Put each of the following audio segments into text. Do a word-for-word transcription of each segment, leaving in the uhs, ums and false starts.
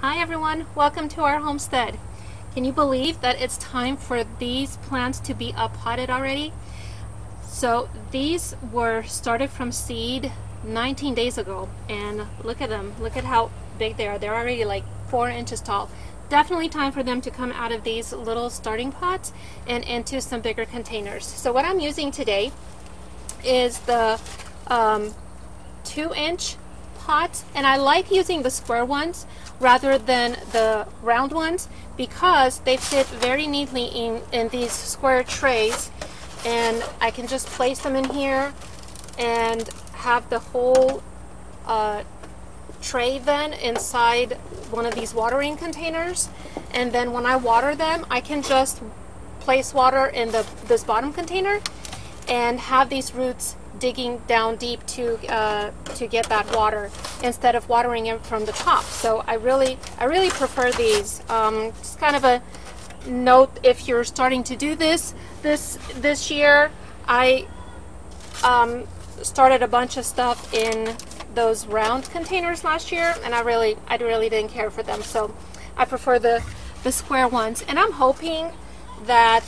Hi everyone, welcome to our homestead. Can you believe that it's time for these plants to be up potted already? So these were started from seed nineteen days ago, and look at them, look at how big they are. They're already like four inches tall. Definitely time for them to come out of these little starting pots and into some bigger containers. So what I'm using today is the um, two inch pots, and I like using the square ones rather than the round ones because they fit very neatly in, in these square trays, and I can just place them in here and have the whole uh, tray then inside one of these watering containers. And then when I water them, I can just place water in the this bottom container and have these roots digging down deep to uh, to get that water instead of watering it from the top. So I really I really prefer these. Um, just kind of a note, if you're starting to do this this this year, I um, started a bunch of stuff in those round containers last year, and I really I really didn't care for them, so I prefer the the square ones. And I'm hoping that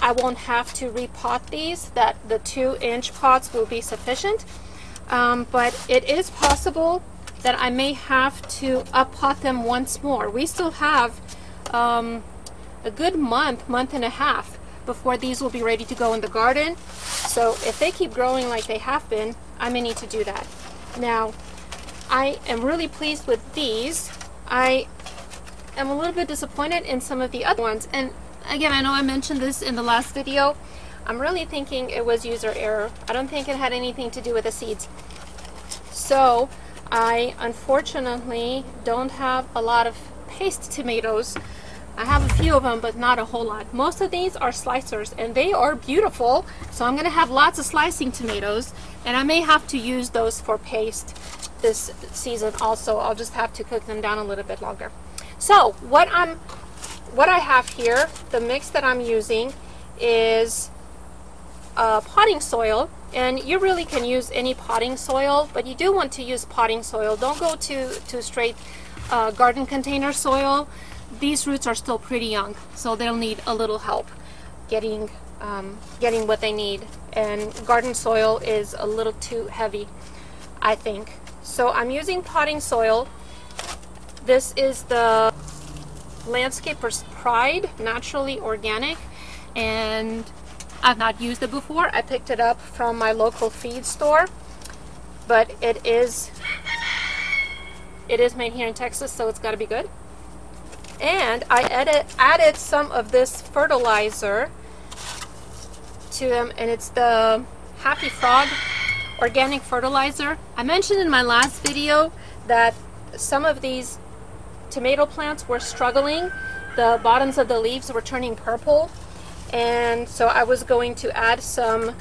I won't have to repot these, that the two inch pots will be sufficient, um, but it is possible that I may have to up pot them once more. We still have um, a good month month and a half before these will be ready to go in the garden, so if they keep growing like they have been, I may need to do that. Now, I am really pleased with these. I am a little bit disappointed in some of the other ones, and again, I know I mentioned this in the last video. I'm really thinking it was user error. I don't think it had anything to do with the seeds. So I unfortunately don't have a lot of paste tomatoes. I have a few of them, but not a whole lot. Most of these are slicers, and they are beautiful. So I'm gonna have lots of slicing tomatoes, and I may have to use those for paste this season also. I'll just have to cook them down a little bit longer. So what I'm, what I have here, the mix that I'm using is uh, potting soil, and you really can use any potting soil, but you do want to use potting soil. Don't go to, to straight uh, garden container soil. These roots are still pretty young, so they'll need a little help getting um, getting what they need, and garden soil is a little too heavy, I think. So I'm using potting soil. This is the Landscapers Pride naturally organic, and I've not used it before. I picked it up from my local feed store, but it is it is made here in Texas, so it's got to be good. And I added, added some of this fertilizer to them, and it's the Happy Frog organic fertilizer. I mentioned in my last video that some of these tomato plants were struggling. The bottoms of the leaves were turning purple, and so I was going to add some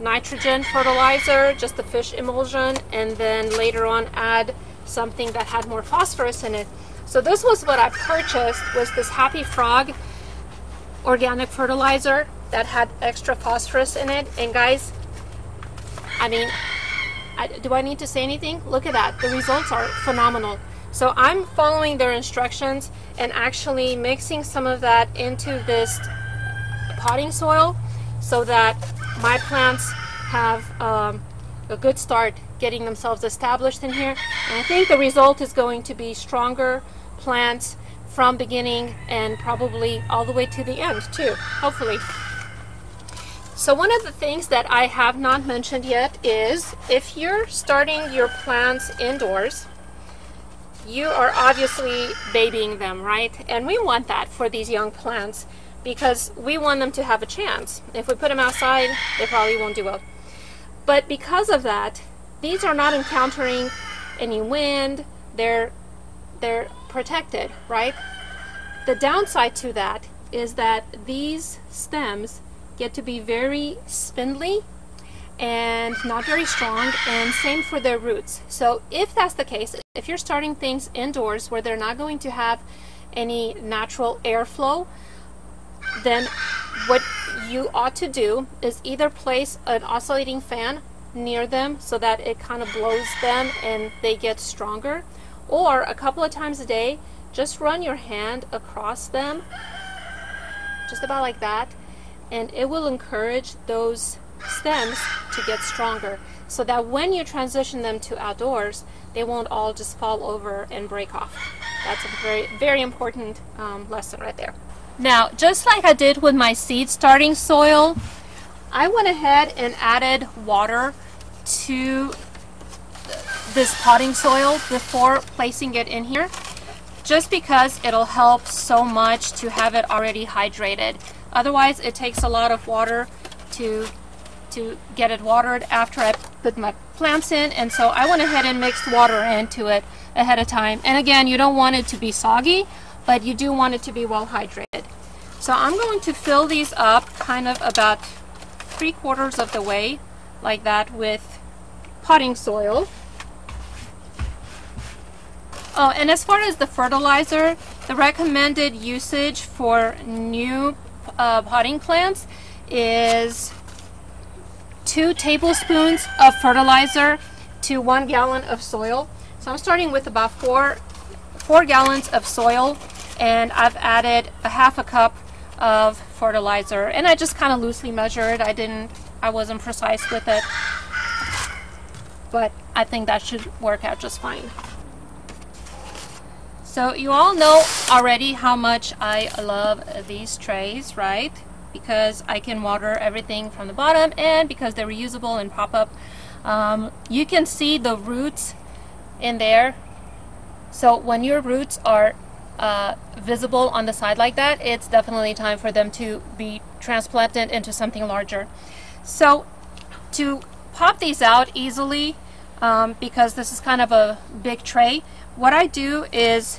nitrogen fertilizer, just the fish emulsion, and then later on add something that had more phosphorus in it. So this was what I purchased, was this Happy Frog organic fertilizer that had extra phosphorus in it. And guys, I mean, I, do I need to say anything? Look at that, the results are phenomenal. So I'm following their instructions and actually mixing some of that into this potting soil so that my plants have um, a good start getting themselves established in here. And I think the result is going to be stronger plants from beginning and probably all the way to the end too, hopefully. So one of the things that I have not mentioned yet is, if you're starting your plants indoors, you are obviously babying them, right? And we want that for these young plants because we want them to have a chance. If we put them outside, they probably won't do well. But because of that, these are not encountering any wind. They're, they're protected, right? The downside to that is that these stems get to be very spindly and not very strong, and same for their roots. So if that's the case, if you're starting things indoors where they're not going to have any natural airflow, then what you ought to do is either place an oscillating fan near them so that it kind of blows them and they get stronger, or a couple of times a day, just run your hand across them, just about like that, and it will encourage those stems to get stronger so that when you transition them to outdoors, they won't all just fall over and break off. That's a very, very important um, lesson right there. Now, just like I did with my seed starting soil, I went ahead and added water to this potting soil before placing it in here, just because it'll help so much to have it already hydrated. Otherwise, it takes a lot of water to to get it watered after I put my plants in, and so I went ahead and mixed water into it ahead of time. And again, you don't want it to be soggy, but you do want it to be well hydrated. So I'm going to fill these up kind of about three quarters of the way like that with potting soil. Oh, and as far as the fertilizer, the recommended usage for new uh, potting plants is two tablespoons of fertilizer to one gallon of soil. So I'm starting with about four, four gallons of soil, and I've added a half a cup of fertilizer, and I just kind of loosely measured. I didn't, I wasn't precise with it, but I think that should work out just fine. So you all know already how much I love these trays, right? Because I can water everything from the bottom, and because they're reusable and pop up. Um, you can see the roots in there. So when your roots are uh, visible on the side like that, it's definitely time for them to be transplanted into something larger. So to pop these out easily, um, because this is kind of a big tray, what I do is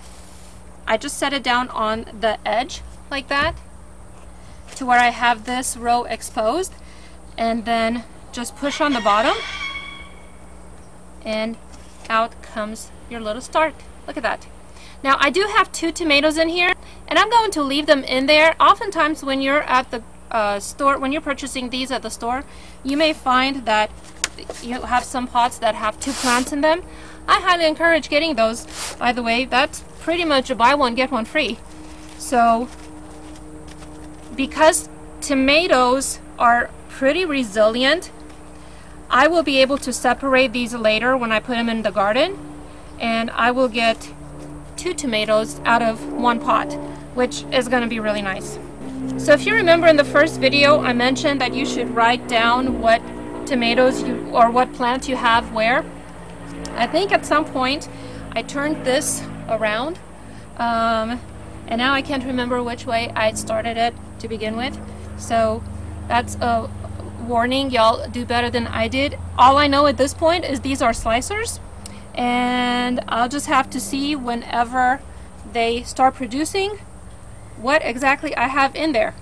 I just set it down on the edge like that to where I have this row exposed, and then just push on the bottom and out comes your little start. Look at that. Now I do have two tomatoes in here, and I'm going to leave them in there. Oftentimes when you're at the uh, store, when you're purchasing these at the store, you may find that you have some pots that have two plants in them. I highly encourage getting those. By the way, that's pretty much a buy one get one free. So because tomatoes are pretty resilient, I will be able to separate these later when I put them in the garden, and I will get two tomatoes out of one pot, which is going to be really nice. So if you remember in the first video, I mentioned that you should write down what tomatoes you, or what plants you have where. I think at some point I turned this around, um, and now I can't remember which way I started it to begin with. So that's a warning, y'all do better than I did. All I know at this point is these are slicers, and I'll just have to see whenever they start producing what exactly I have in there.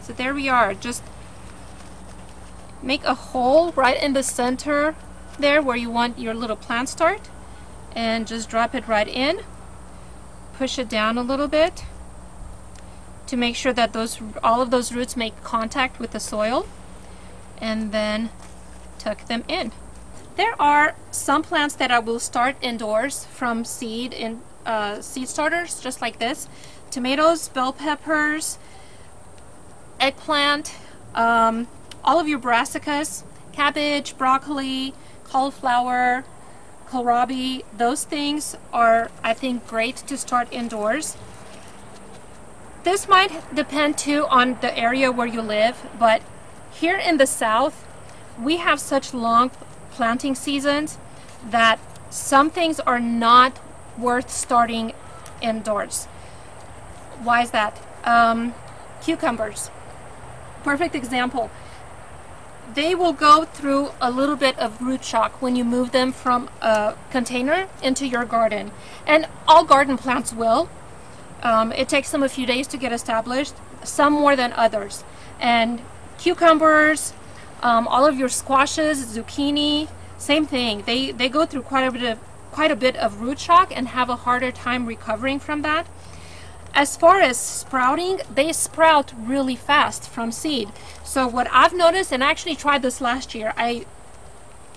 So there we are. Just make a hole right in the center there where you want your little plant start, and just drop it right in. Push it down a little bit to make sure that those all of those roots make contact with the soil, and then tuck them in. There are some plants that I will start indoors from seed in uh, seed starters just like this. Tomatoes, bell peppers, eggplant, um, all of your brassicas, cabbage, broccoli, cauliflower, kohlrabi, those things are, I think, great to start indoors. This might depend too on the area where you live, but here in the South, we have such long planting seasons that some things are not worth starting indoors. Why is that? Um, cucumbers, perfect example. They will go through a little bit of root shock when you move them from a container into your garden, and all garden plants will. Um, it takes them a few days to get established, some more than others. And cucumbers, um, all of your squashes, zucchini, same thing. They they go through quite a bit of quite a bit of root shock and have a harder time recovering from that. As far as sprouting, they sprout really fast from seed. So what I've noticed, and I actually tried this last year, I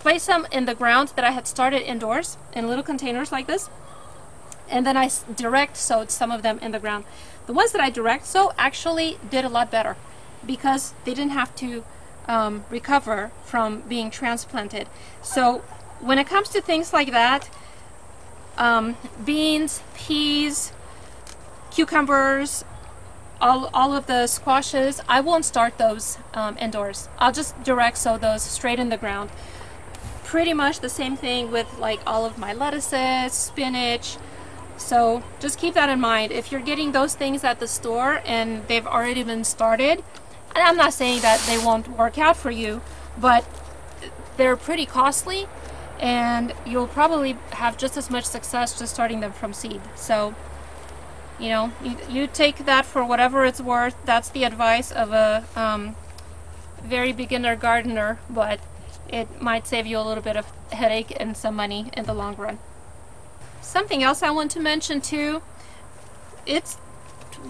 place them in the ground that I had started indoors in little containers like this, and then I direct sowed some of them in the ground. The ones that I direct sow actually did a lot better because they didn't have to um, recover from being transplanted. So when it comes to things like that, um, beans, peas, cucumbers, all, all of the squashes, I won't start those um, indoors. I'll just direct sow those straight in the ground. Pretty much the same thing with like all of my lettuces, spinach. So just keep that in mind. If you're getting those things at the store and they've already been started, and I'm not saying that they won't work out for you, but they're pretty costly and you'll probably have just as much success just starting them from seed. So, you know, you, you take that for whatever it's worth. That's the advice of a um, very beginner gardener, but it might save you a little bit of headache and some money in the long run. Something else I want to mention too, it's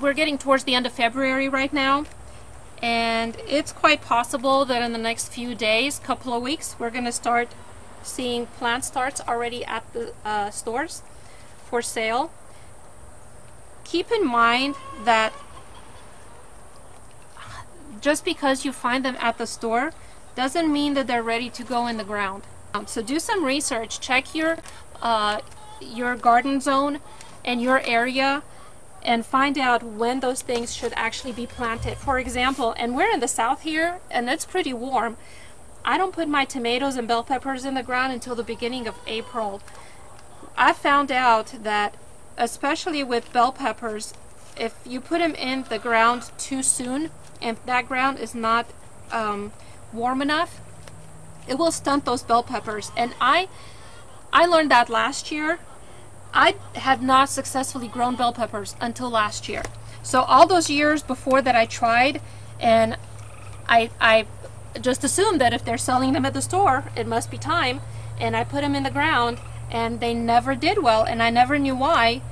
we're getting towards the end of February right now, and it's quite possible that in the next few days, couple of weeks, we're going to start seeing plant starts already at the uh, stores for sale. Keep in mind that just because you find them at the store doesn't mean that they're ready to go in the ground. So do some research, check your uh, your garden zone and your area and find out when those things should actually be planted. For example, and we're in the south here and it's pretty warm, I don't put my tomatoes and bell peppers in the ground until the beginning of April. I found out that especially with bell peppers, if you put them in the ground too soon and that ground is not um, warm enough, it will stunt those bell peppers. And I I learned that last year. I had not successfully grown bell peppers until last year. So all those years before that I tried, and I, I just assumed that if they're selling them at the store, it must be time, and I put them in the ground and they never did well, and I never knew why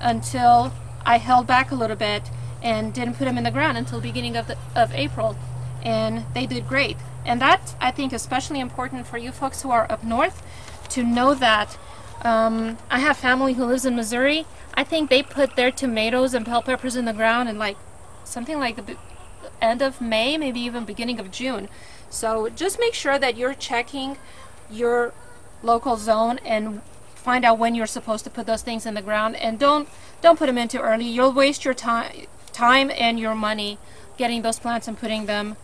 until I held back a little bit and didn't put them in the ground until the beginning of, the, of April, and they did great. And that, I think, especially important for you folks who are up north, to know that. um, I have family who lives in Missouri. I think they put their tomatoes and bell peppers in the ground in like something like the end of May, maybe even beginning of June. So just make sure that you're checking your local zone and find out when you're supposed to put those things in the ground, and don't don't put them in too early. You'll waste your time time and your money getting those plants and putting them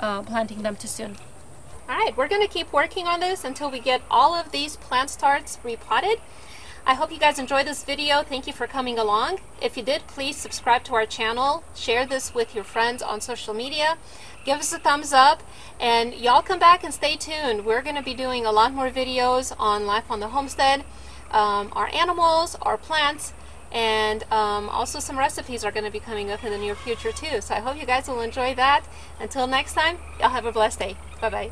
uh, planting them too soon. Alright, we're going to keep working on this until we get all of these plant starts repotted. I hope you guys enjoyed this video. Thank you for coming along. If you did, please subscribe to our channel, share this with your friends on social media, give us a thumbs up, and y'all come back and stay tuned. We're going to be doing a lot more videos on life on the homestead, um, our animals, our plants, and um, also some recipes are going to be coming up in the near future too. So I hope you guys will enjoy that. Until next time, y'all have a blessed day. Bye-bye.